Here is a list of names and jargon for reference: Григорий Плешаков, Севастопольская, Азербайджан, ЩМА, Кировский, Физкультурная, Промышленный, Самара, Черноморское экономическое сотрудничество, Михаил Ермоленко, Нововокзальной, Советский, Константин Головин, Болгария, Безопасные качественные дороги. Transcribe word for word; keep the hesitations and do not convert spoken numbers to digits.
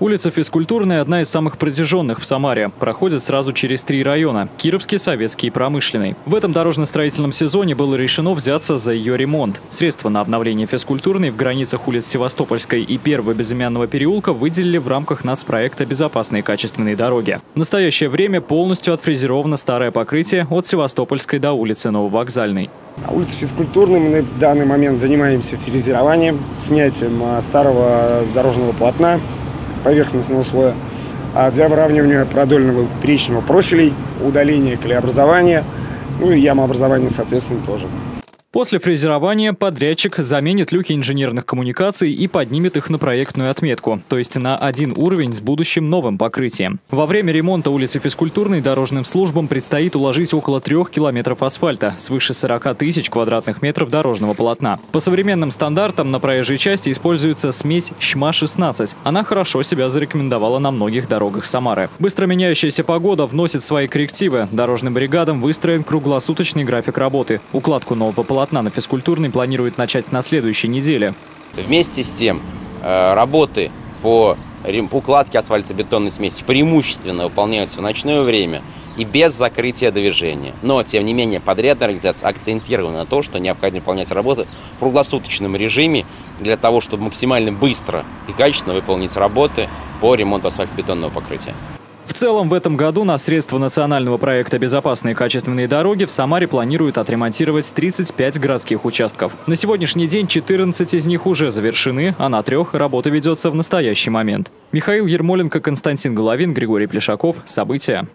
Улица Физкультурная – одна из самых протяженных в Самаре. Проходит сразу через три района – Кировский, Советский и Промышленный. В этом дорожно-строительном сезоне было решено взяться за ее ремонт. Средства на обновление Физкультурной в границах улиц Севастопольской и первого безымянного переулка выделили в рамках нацпроекта «Безопасные качественные дороги». В настоящее время полностью отфрезеровано старое покрытие от Севастопольской до улицы Нововокзальной. На улице Физкультурной мы в данный момент занимаемся фрезерованием, снятием старого дорожного полотна, поверхностного слоя, для выравнивания продольного и поперечного профилей, удаления колеобразования, ну и ямообразования, соответственно, тоже. После фрезерования подрядчик заменит люки инженерных коммуникаций и поднимет их на проектную отметку, то есть на один уровень с будущим новым покрытием. Во время ремонта улицы Физкультурной дорожным службам предстоит уложить около трех километров асфальта, свыше сорока тысяч квадратных метров дорожного полотна. По современным стандартам на проезжей части используется смесь ЩМА шестнадцать. Она хорошо себя зарекомендовала на многих дорогах Самары. Быстро меняющаяся погода вносит свои коррективы. Дорожным бригадам выстроен круглосуточный график работы. Укладку нового полотна Полотна на Физкультурной планируют начать на следующей неделе. Вместе с тем работы по укладке асфальтобетонной смеси преимущественно выполняются в ночное время и без закрытия движения. Но, тем не менее, подрядная организация акцентирована на то, что необходимо выполнять работы в круглосуточном режиме для того, чтобы максимально быстро и качественно выполнить работы по ремонту асфальтобетонного покрытия. В целом, в этом году на средства национального проекта «Безопасные качественные дороги» в Самаре планируют отремонтировать тридцать пять городских участков. На сегодняшний день четырнадцать из них уже завершены, а на трех работа ведется в настоящий момент. Михаил Ермоленко, Константин Головин, Григорий Плешаков. События.